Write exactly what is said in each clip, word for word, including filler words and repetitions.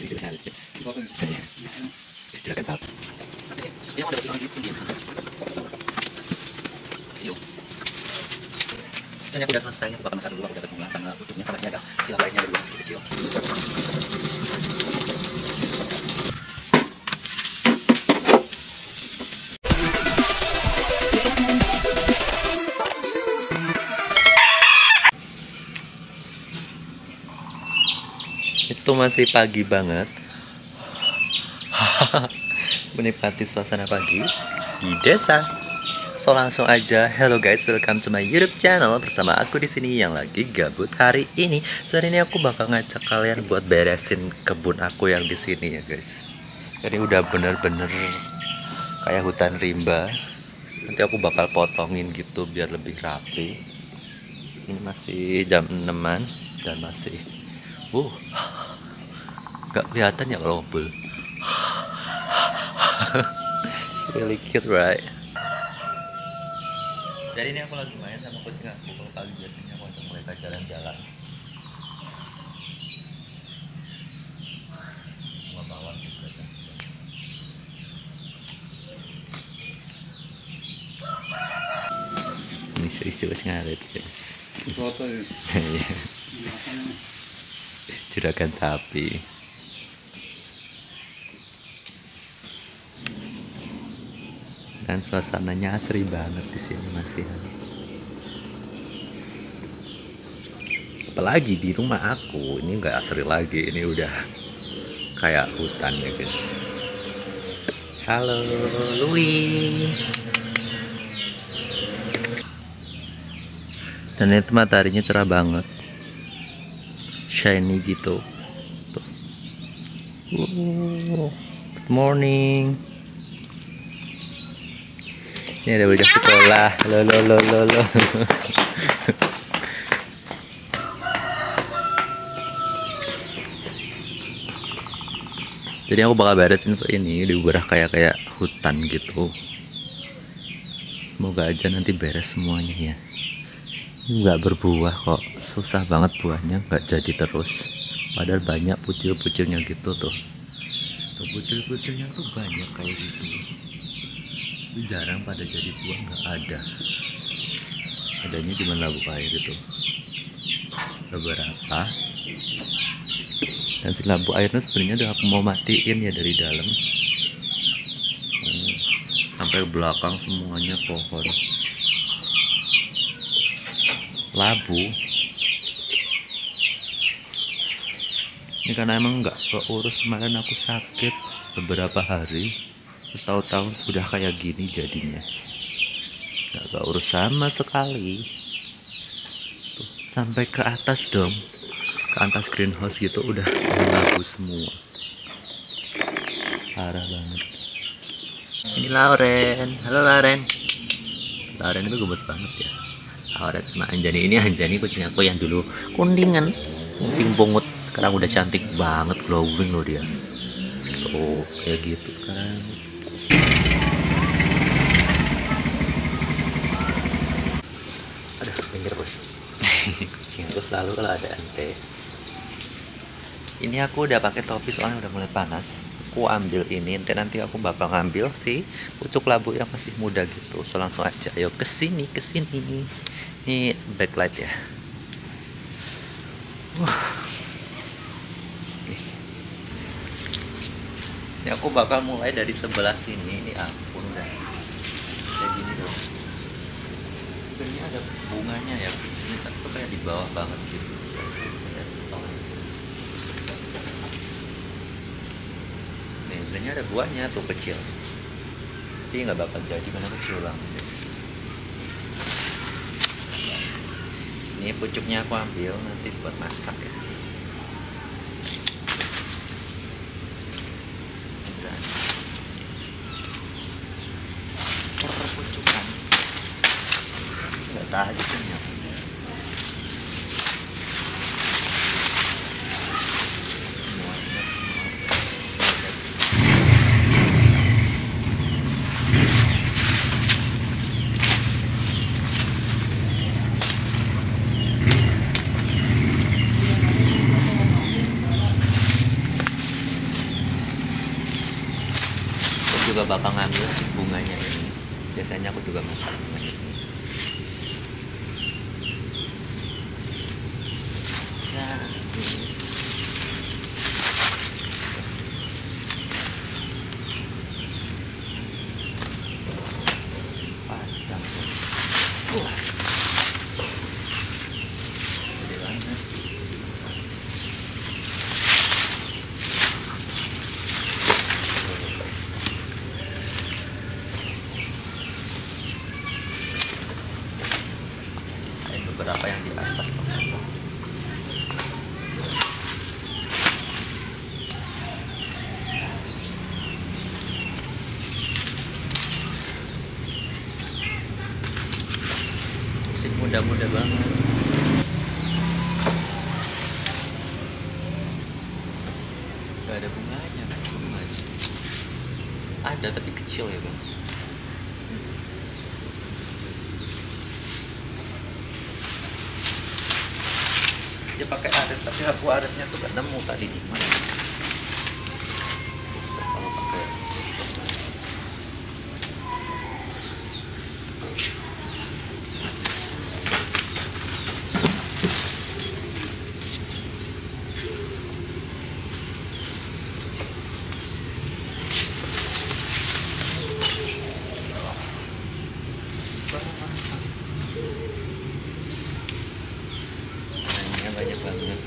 Ternyata udah selesai, buka kemasan dulu, aku udah ketemu sama ujungnya, sama ini ada silabainya dua kecil. Itu masih pagi banget. Menikmati suasana pagi di desa. So langsung aja, hello guys, welcome to my YouTube channel bersama aku di sini yang lagi gabut hari ini. So hari ini aku bakal ngajak kalian buat beresin kebun aku yang di sini ya guys. Jadi udah bener-bener kayak hutan rimba. Nanti aku bakal potongin gitu biar lebih rapi. Ini masih jam enaman dan masih, uh, nggak kelihatan ya kalau ngobrol. It's really cute, right? Jadi ini aku lagi main sama kucing aku. Kalau pagi biasanya aku ajak mereka jalan-jalan. Mau bawa juga kan. Ini serius-serius ngaret guys. Foto ya. Juragan sapi. Dan suasananya asri banget di sini masih. Apalagi di rumah aku ini nggak asri lagi, ini udah kayak hutan ya guys. Halo Louis. Dan itu mataharinya cerah banget, shiny gitu. Tuh. Wow. Good morning. Ini ada bocah sekolah, lo lo lo lo lo. Jadi aku bakal beresin tuh ini, diubah kayak kayak hutan gitu. Semoga aja nanti beres semuanya ya. Ini nggak berbuah kok, susah banget buahnya, nggak jadi terus. Padahal banyak pucil-pucilnya gitu tuh. Tuh pucil-pucilnya tuh banyak kayak gitu. Jarang pada jadi buah, nggak ada, adanya cuma labu air itu beberapa. Dan si labu airnya sebenarnya udah aku mau matiin ya dari dalam sampai belakang semuanya pohon labu ini karena emang nggak keurus. Kemarin aku sakit beberapa hari, terus tahu-tahu udah kayak gini jadinya, gak, gak urus sama sekali. Tuh, sampai ke atas dong, ke atas greenhouse gitu udah labu semua, parah banget. Ini Lauren, halo Lauren. Lauren itu gemes banget ya. Lauren sama Anjani, ini Anjani kucing aku yang dulu kundingan, kucing pungut, sekarang udah cantik banget, glowing loh dia. Tuh kayak gitu sekarang. Aduh, pinggir bos. Kucing aku selalu kalau ada antre. Ini aku udah pakai topi soalnya udah mulai panas. Aku ambil ini, nanti aku bakal ngambil si pucuk labu yang masih muda gitu. So langsung aja, ayo kesini kesini. Ini backlight ya. Uh. Ya aku bakal mulai dari sebelah sini. Ini ampun udah kayak gini dong. Sebenarnya ada bunganya ya. Ini satu kayak di bawah banget gitu. Nih sebenarnya ada buahnya tuh kecil. Tapi nggak bakal jadi karena aku curang. Ini pucuknya aku ambil nanti buat masak ya. Tahan disini. Semuanya. juga bakal ngambil bunganya ini. Biasanya aku juga masuk bunga ini. Berapa yang di atas masih muda-muda banget. Gak ada bunganya, bunga ada tapi kecil ya bang. Dia pakai aret, tapi aku aretnya tuh gak nemu tadi di mana. Kalau pakai banyak banget.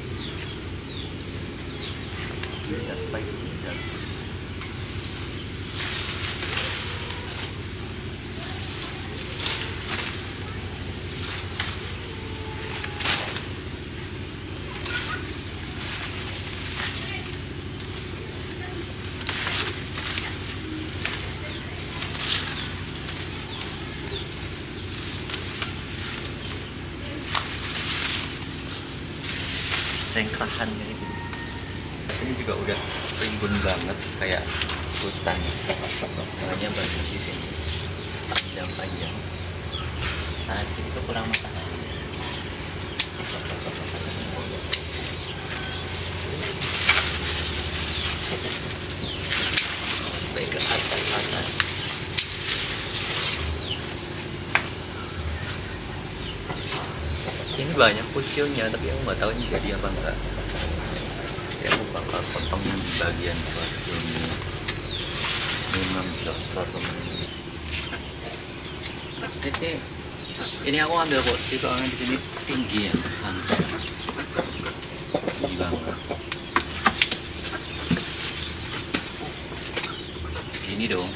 Lihat baik lihat. Sengkrahan ini. Sini juga udah rimbun banget kayak hutan. Makanya bagus di sini. Panjang-panjang. Nah, di sini tuh kurang matahari. Baik ke atas-atas. Ini banyak kucilnya, tapi aku nggak tahu ini jadi apa enggak. Ya aku bakal potong yang di bagian kucilnya. Memang dasar teman-teman. Ini, ini aku ambil kursi soalnya di sini tinggi ya, santai. Tinggi banget. Segini dong.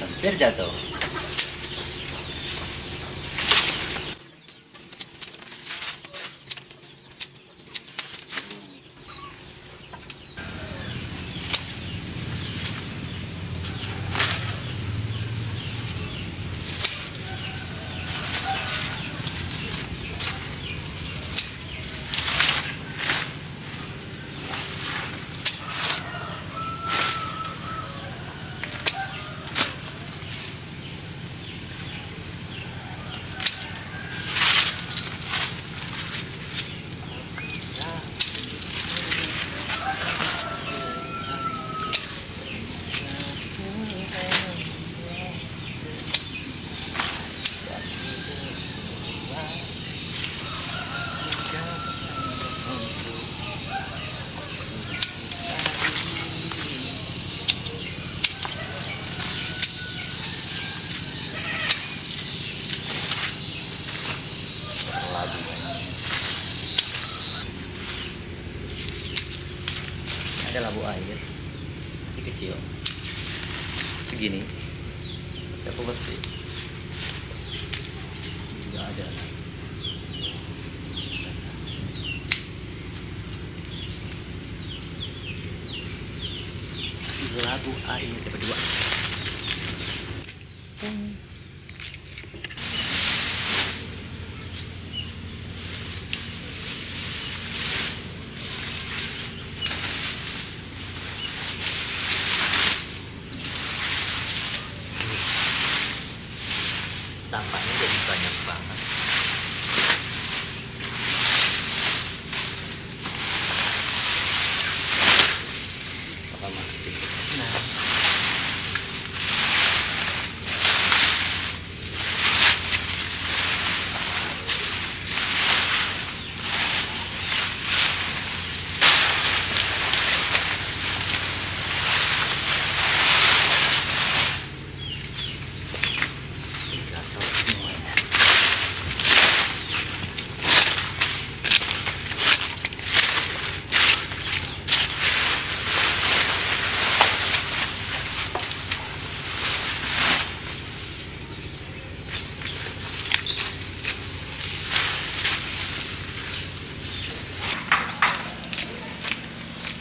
Hampir jatuh. Ada labu air masih kecil segini, aku pasti nggak ada. Masih labu air kedua. Sampahnya jadi banyak banget. Bakal masukin ke sana.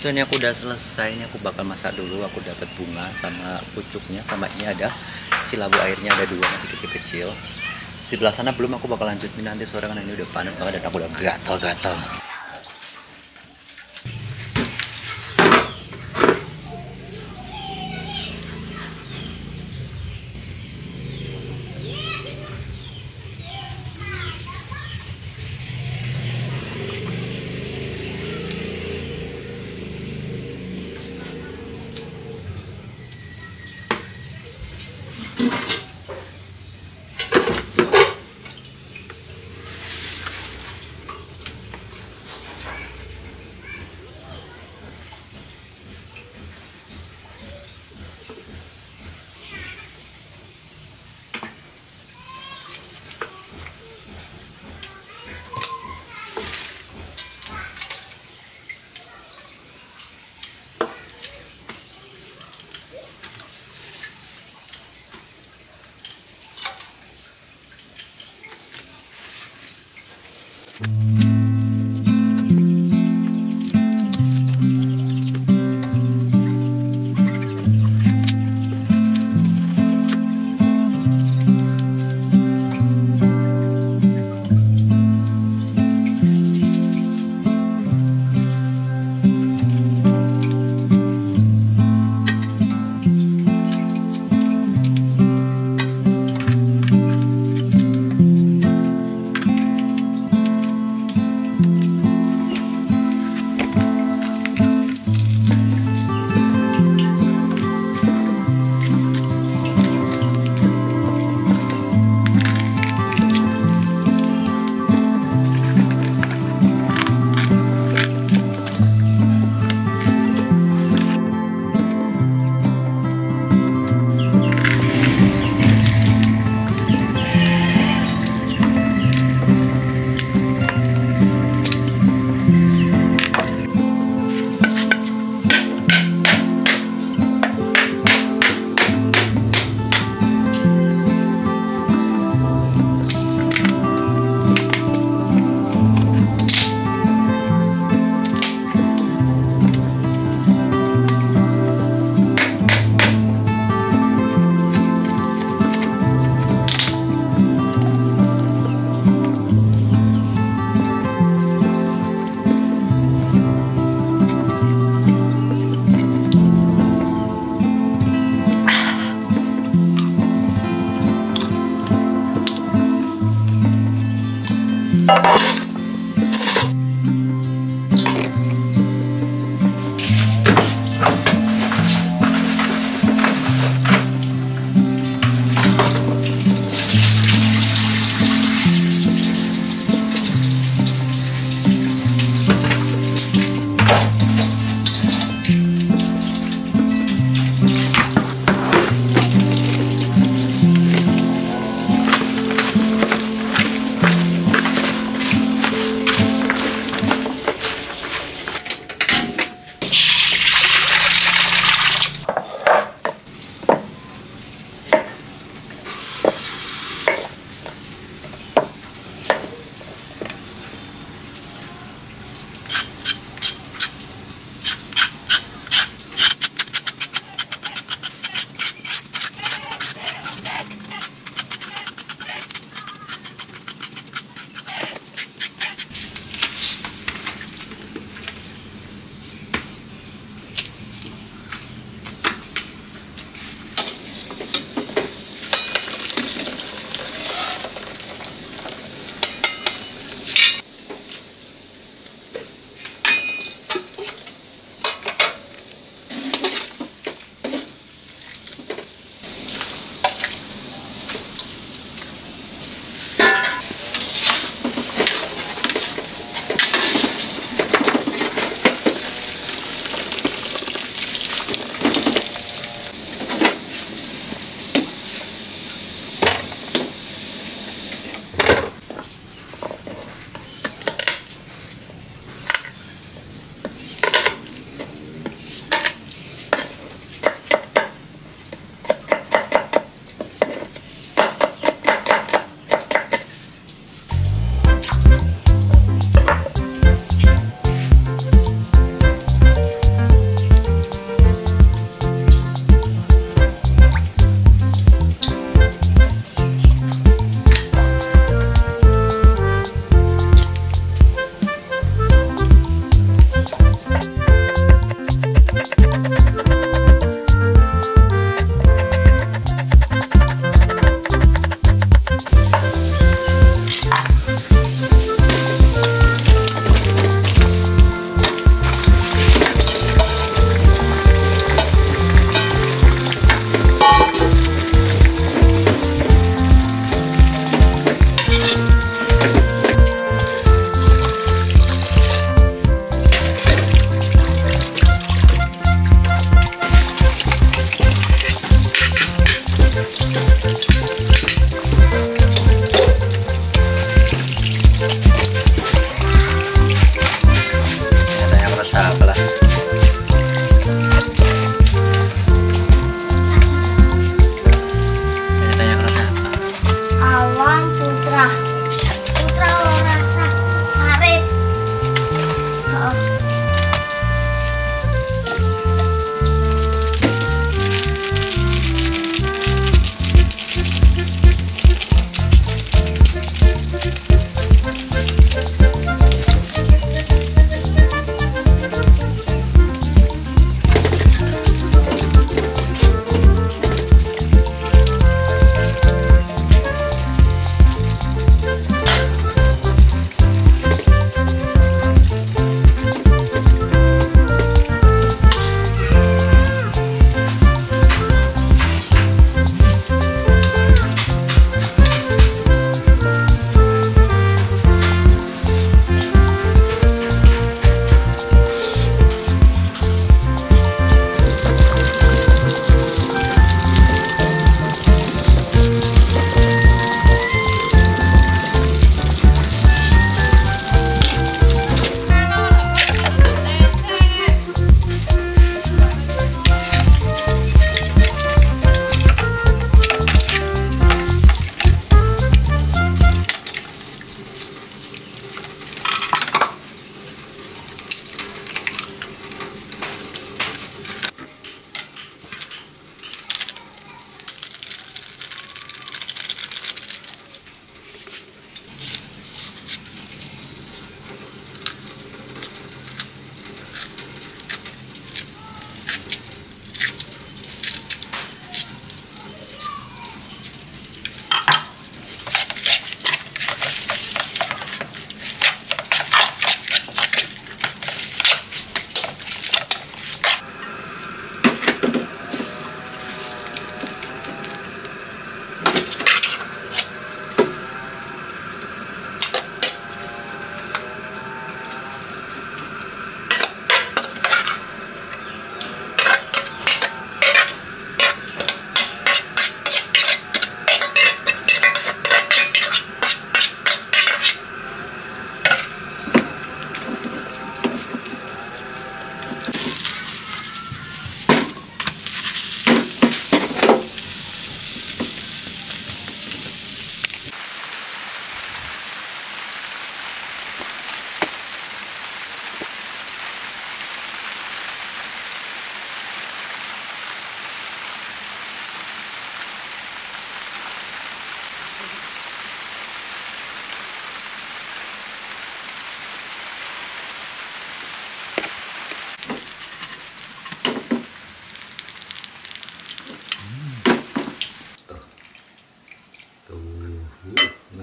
So, ini aku udah selesai, ini aku bakal masak dulu. Aku dapat bunga sama pucuknya, sama ini ada silabu airnya, ada dua masih kecil-kecil. Sebelah sana belum aku bakal lanjutin nanti sore karena ini udah panas banget dan aku udah gatal-gatal.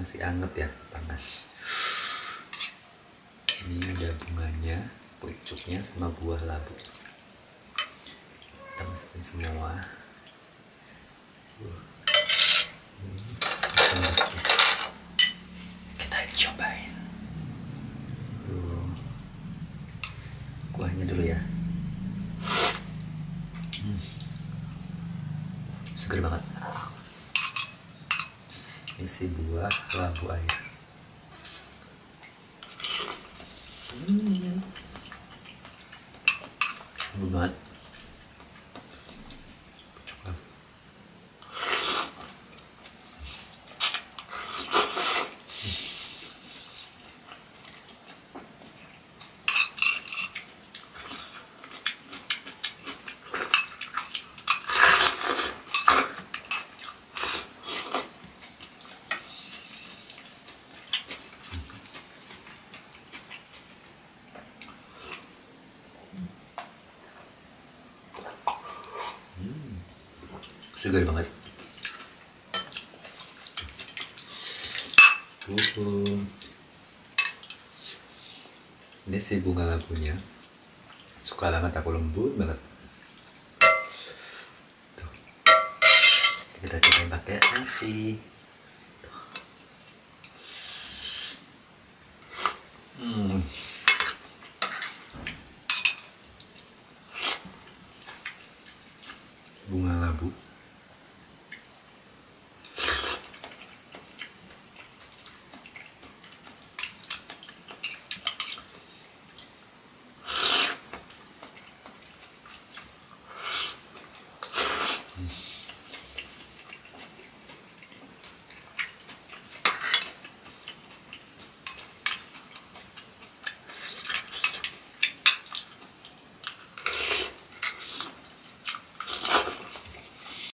masih anget ya, panas. Ini ada bunganya, pucuknya sama buah labu. Kita masukin semua. Uh. Kita cobain uh. Kuahnya dulu ya. hmm. Seger banget. Isi buah labu air. hmm. Seger banget. Segar banget. Uhuh. Ini si bunga labunya. Suka banget aku, lembut banget. Tuh. Kita coba pakai nasi. Hmm.